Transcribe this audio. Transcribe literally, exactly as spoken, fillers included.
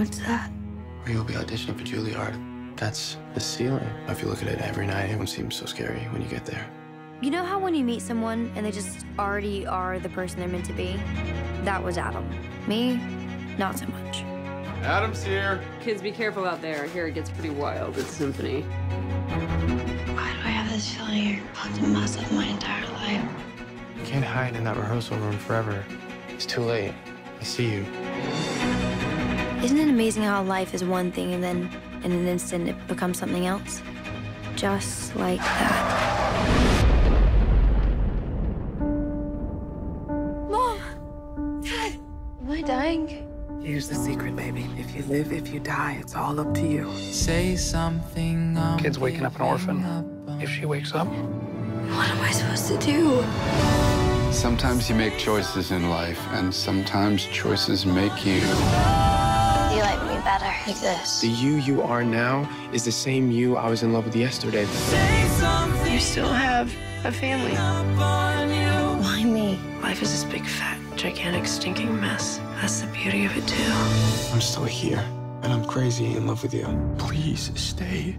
What's that? Well, you'll be auditioning for Juilliard. That's the ceiling. If you look at it every night, it won't seem so scary when you get there. You know how when you meet someone and they just already are the person they're meant to be? That was Adam. Me, not so much. Adam's here. Kids, be careful out there. Here it gets pretty wild at Symphony. Why do I have this feeling you're fucked a mess up my entire life? You can't hide in that rehearsal room forever. It's too late. I see you. Isn't it amazing how life is one thing and then in an instant it becomes something else? Just like that. Mom! Dad! Am I dying? Here's the secret, baby. If you live, if you die, it's all up to you. Say something. Kid's waking up an orphan. If she wakes up. What am I supposed to do? Sometimes you make choices in life, and sometimes choices make you. You like me better like this. The you you are now is the same you I was in love with yesterday. You still have a family. Why me? Life is this big, fat, gigantic, stinking mess. That's the beauty of it, too. I'm still here, and I'm crazy in love with you. Please stay.